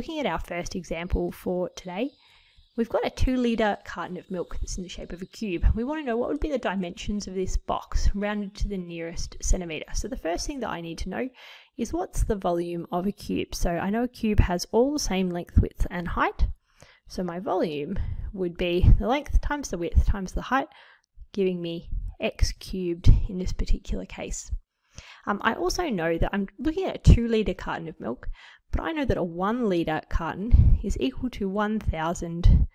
looking at our first example for today, we've got a 2-litre carton of milk that's in the shape of a cube. We want to know what would be the dimensions of this box rounded to the nearest centimetre. So the first thing that I need to know is what's the volume of a cube. So I know a cube has all the same length, width and height. So my volume would be the length times the width times the height, giving me x cubed in this particular case. I also know that I'm looking at a 2-litre carton of milk, but I know that a 1-litre carton is equal to 1,000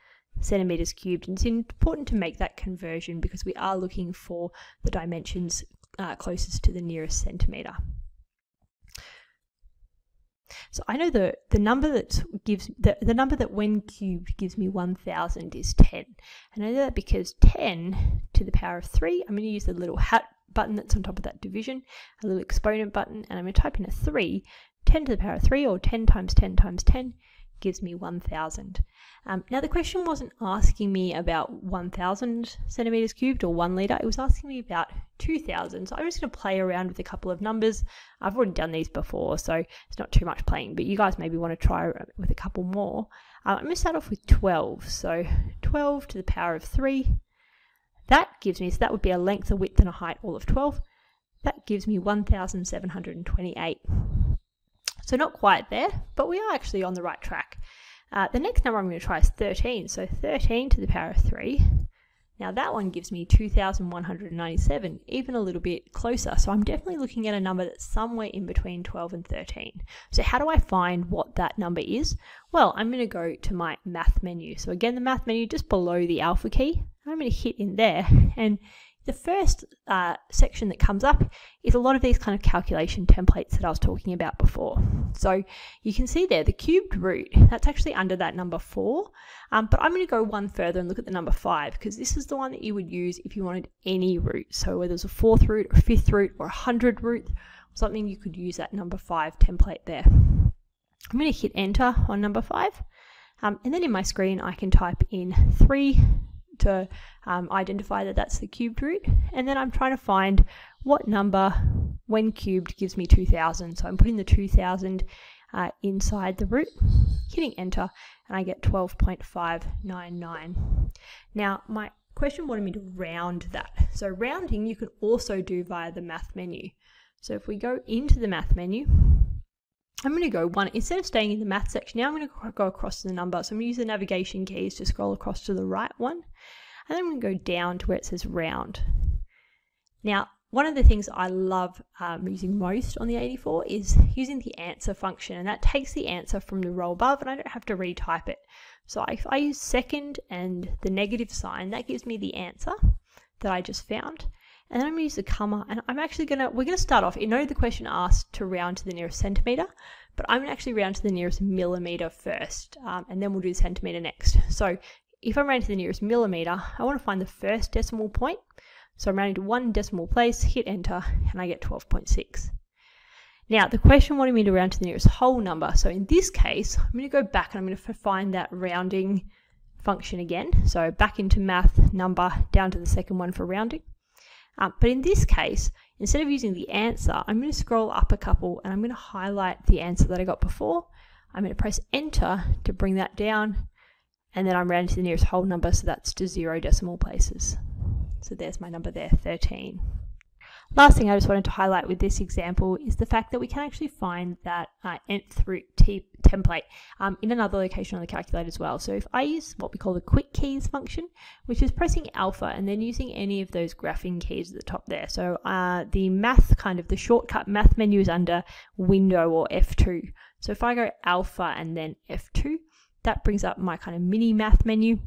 centimetres cubed, and it's important to make that conversion because we are looking for the dimensions closest to the nearest centimetre. So I know the number that gives the number that when cubed gives me 1,000 is 10, and I know that because 10 to the power of 3, I'm going to use the little hat button that's on top of that division, a little exponent button, and I'm going to type in a 3. 10 to the power of 3, or 10 times 10 times 10, gives me 1,000. Now the question wasn't asking me about 1,000 centimetres cubed or 1 litre, it was asking me about 2,000. So I'm just going to play around with a couple of numbers. I've already done these before, so it's not too much playing, but you guys maybe want to try with a couple more. I'm going to start off with 12. So 12 to the power of 3, that gives me, so that would be a length, a width and a height, all of 12. That gives me 1,728. So not quite there, but we are actually on the right track. The next number I'm going to try is 13. So 13 to the power of 3. Now that one gives me 2,197, even a little bit closer. So I'm definitely looking at a number that's somewhere in between 12 and 13. So how do I find what that number is? Well, I'm going to go to my math menu. So again, the math menu just below the alpha key. I'm going to hit in there, and the first section that comes up is a lot of these kind of calculation templates that I was talking about before. So you can see there the cubed root, that's actually under that number 4, but I'm going to go one further and look at the number 5, because this is the one that you would use if you wanted any root. So whether it's a 4th root or a 5th root or a 100 root, something, you could use that number 5 template there. I'm going to hit enter on number 5, and then in my screen I can type in 3 to identify that that's the cubed root, and then I'm trying to find what number when cubed gives me 2,000. So I'm putting the 2,000 inside the root, hitting enter, and I get 12.599. Now my question wanted me to round that. So rounding you can also do via the math menu. So if we go into the math menu, I'm going to go one, instead of staying in the math section, now I'm going to go across to the number. So I'm going to use the navigation keys to scroll across to the right one. And then I'm going to go down to where it says round. Now, one of the things I love using most on the 84 is using the answer function. And that takes the answer from the row above, and I don't have to retype it. So if I use second and the negative sign, that gives me the answer that I just found. And then I'm going to use the comma, and I'm actually going to, we're going to start off, you know the question asked to round to the nearest centimetre, but I'm going to actually round to the nearest millimetre first, and then we'll do the centimetre next. So if I'm rounding to the nearest millimetre, I want to find the first decimal point. So I'm rounding to one decimal place, hit enter, and I get 12.6. Now the question wanted me to round to the nearest whole number. So in this case, I'm going to go back and I'm going to find that rounding function again. So back into math, number, down to the second one for rounding. But in this case, instead of using the answer, I'm going to scroll up a couple and I'm going to highlight the answer that I got before. I'm going to press enter to bring that down, and then I'm rounding to the nearest whole number, so that's to 0 decimal places. So there's my number there, 13. Last thing I just wanted to highlight with this example is the fact that we can actually find that nth root template in another location on the calculator as well. So if I use what we call the quick keys function, which is pressing alpha and then using any of those graphing keys at the top there. So the math, kind of the shortcut math menu, is under window or F2. So if I go alpha and then F2, that brings up my kind of mini math menu.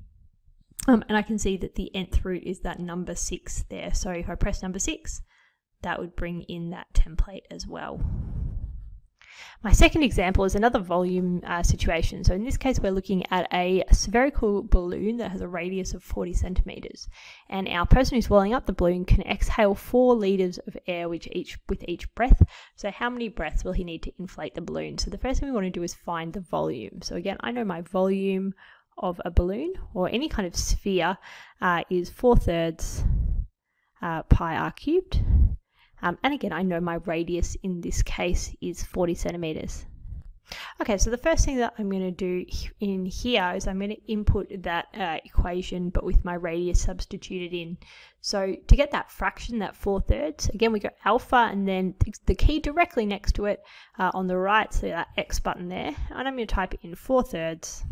And I can see that the nth root is that number 6 there. So if I press number 6, that would bring in that template as well. My second example is another volume situation. So in this case, we're looking at a spherical balloon that has a radius of 40 centimetres. And our person who's blowing up the balloon can exhale 4 litres of air with each breath. So how many breaths will he need to inflate the balloon? So the first thing we want to do is find the volume. So again, I know my volume of a balloon or any kind of sphere is 4/3 pi r cubed. And again, I know my radius in this case is 40 centimetres. Okay, so the first thing that I'm going to do in here is I'm going to input that equation, but with my radius substituted in. So to get that fraction, that 4/3, again we got alpha and then the key directly next to it on the right, so that X button there, and I'm going to type in 4/3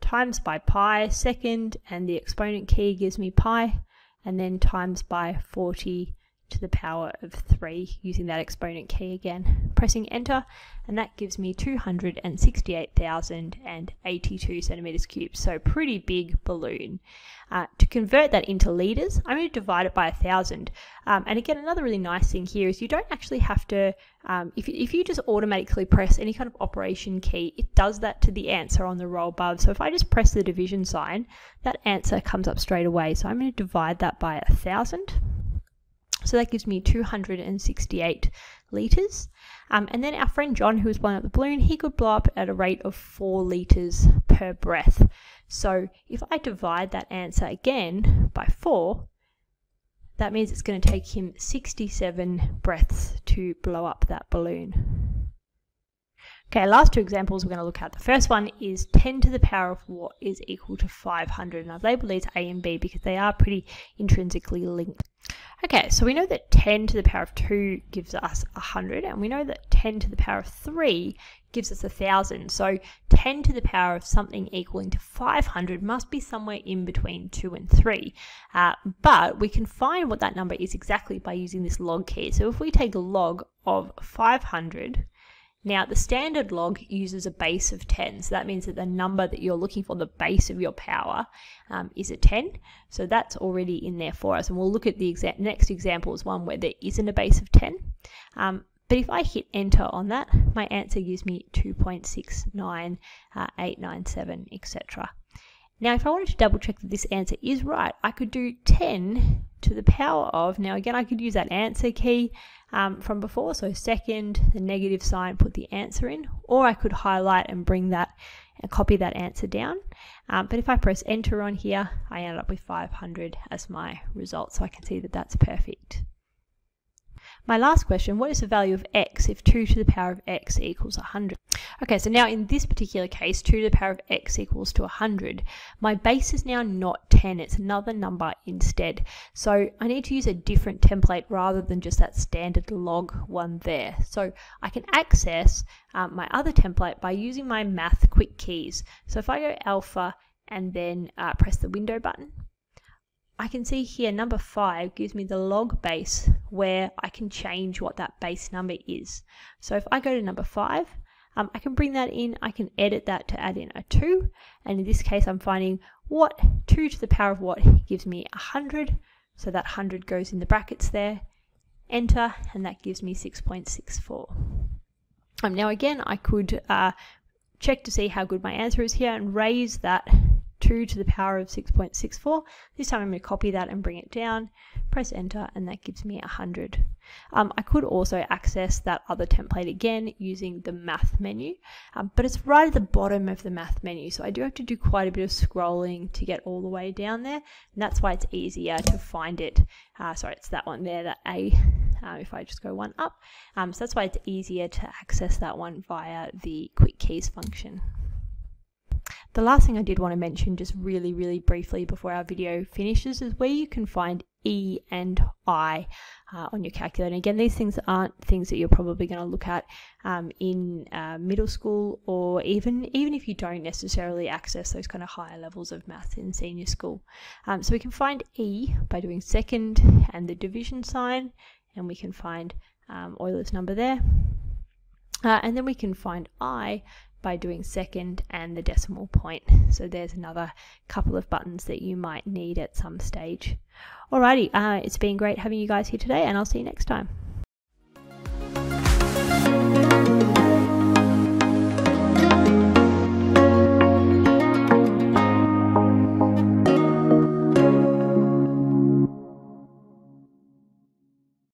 times by pi second, and the exponent key gives me pi, and then times by 40 to the power of 3 using that exponent key again. Pressing enter, and that gives me 268,082 centimeters cubed, so pretty big balloon. To convert that into liters, I'm going to divide it by 1,000. And again, another really nice thing here is you don't actually have to, if you just automatically press any kind of operation key, it does that to the answer on the row above. So if I just press the division sign, that answer comes up straight away. So I'm going to divide that by 1,000. So that gives me 268 litres. And then our friend John, who was blowing up the balloon, he could blow up at a rate of 4 litres per breath. So if I divide that answer again by 4, that means it's going to take him 67 breaths to blow up that balloon. Okay, last two examples we're going to look at. The first one is 10 to the power of what is equal to 500. And I've labelled these A and B because they are pretty intrinsically linked. Okay, so we know that 10 to the power of 2 gives us 100, and we know that 10 to the power of 3 gives us 1,000. So 10 to the power of something equaling to 500 must be somewhere in between 2 and 3. But we can find what that number is exactly by using this log key. So if we take log of 500, now the standard log uses a base of 10, so that means that the number that you're looking for, the base of your power, is a 10. So that's already in there for us, and we'll look at the next example as one where there isn't a base of 10. But if I hit enter on that, my answer gives me 2.69897, etc. Now if I wanted to double check that this answer is right, I could do 10 to the power of, now again I could use that answer key from before, so second, the negative sign, put the answer in, or I could highlight and bring that and copy that answer down. But if I press enter on here, I end up with 500 as my result, so I can see that that's perfect. My last question, what is the value of x if 2 to the power of x equals 100? Okay, so now in this particular case, 2 to the power of x equals to 100. My base is now not 10, it's another number instead. So I need to use a different template rather than just that standard log one there. So I can access my other template by using my math quick keys. So if I go alpha and then press the window button, I can see here number 5 gives me the log base where I can change what that base number is. So if I go to number 5, I can bring that in, I can edit that to add in a 2, and in this case I'm finding what 2 to the power of what gives me 100, so that 100 goes in the brackets there, enter, and that gives me 6.64. Now again I could check to see how good my answer is here and raise that 2 to the power of 6.64. This time I'm going to copy that and bring it down, press enter, and that gives me 100. I could also access that other template again using the math menu, but it's right at the bottom of the math menu, so I do have to do quite a bit of scrolling to get all the way down there, and that's why it's easier to find it. Sorry, it's that one there, that A, if I just go one up. So that's why it's easier to access that one via the quick keys function. The last thing I did want to mention just really, really briefly before our video finishes is where you can find E and I on your calculator. And again, these things aren't things that you're probably going to look at in middle school, or even if you don't necessarily access those kind of higher levels of math in senior school. So we can find E by doing second and the division sign, and we can find Euler's number there. And then we can find I by doing second and the decimal point. So there's another couple of buttons that you might need at some stage. Alrighty, it's been great having you guys here today, and I'll see you next time.